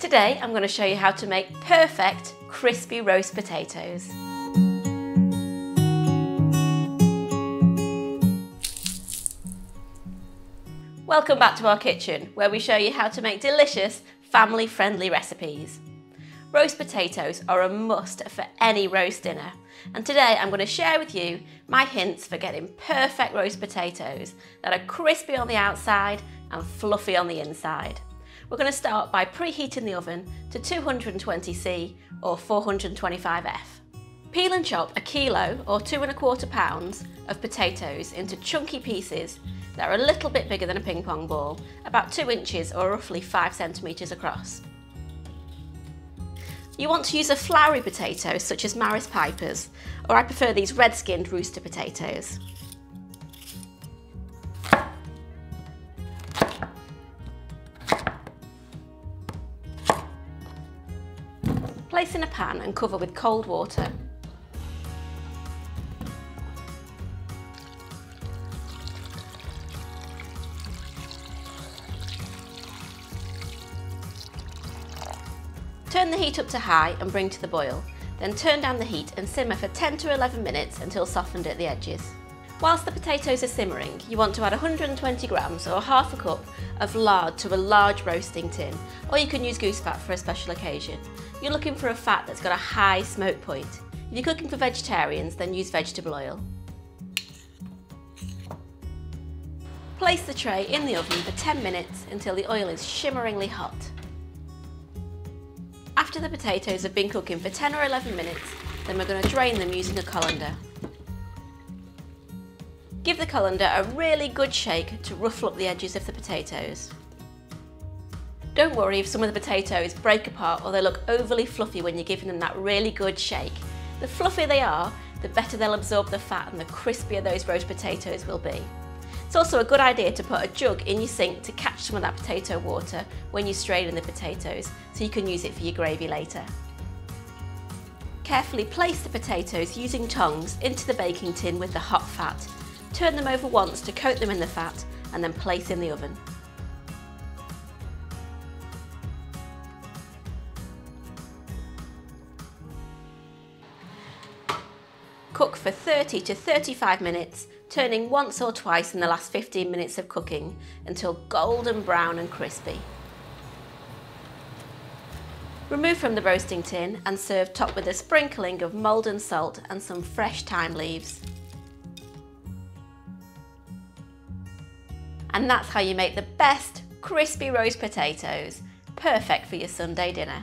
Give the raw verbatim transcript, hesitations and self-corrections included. Today I'm going to show you how to make perfect crispy roast potatoes. Welcome back to our kitchen where we show you how to make delicious family-friendly recipes. Roast potatoes are a must for any roast dinner, and today I'm going to share with you my hints for getting perfect roast potatoes that are crispy on the outside and fluffy on the inside. We're going to start by preheating the oven to two hundred twenty C or four hundred twenty-five F. Peel and chop a kilo or two and a quarter pounds of potatoes into chunky pieces that are a little bit bigger than a ping pong ball, about two inches or roughly five centimetres across. You want to use a floury potato such as Maris Piper's, or I prefer these red-skinned Rooster potatoes. Place in a pan and cover with cold water. Turn the heat up to high and bring to the boil, then turn down the heat and simmer for ten to eleven minutes until softened at the edges. Whilst the potatoes are simmering, you want to add one hundred twenty grams or half a cup of lard to a large roasting tin, or you can use goose fat for a special occasion. You're looking for a fat that's got a high smoke point. If you're cooking for vegetarians, then use vegetable oil. Place the tray in the oven for ten minutes until the oil is shimmeringly hot. After the potatoes have been cooking for ten or eleven minutes, then we're going to drain them using a colander. Give the colander a really good shake to ruffle up the edges of the potatoes. Don't worry if some of the potatoes break apart or they look overly fluffy when you're giving them that really good shake. The fluffier they are, the better they'll absorb the fat and the crispier those roast potatoes will be. It's also a good idea to put a jug in your sink to catch some of that potato water when you strain in the potatoes, so you can use it for your gravy later. Carefully place the potatoes using tongs into the baking tin with the hot fat. Turn them over once to coat them in the fat and then place in the oven. Cook for thirty to thirty-five minutes, turning once or twice in the last fifteen minutes of cooking until golden brown and crispy. Remove from the roasting tin and serve topped with a sprinkling of Maldon salt and some fresh thyme leaves. And that's how you make the best crispy roast potatoes, perfect for your Sunday dinner.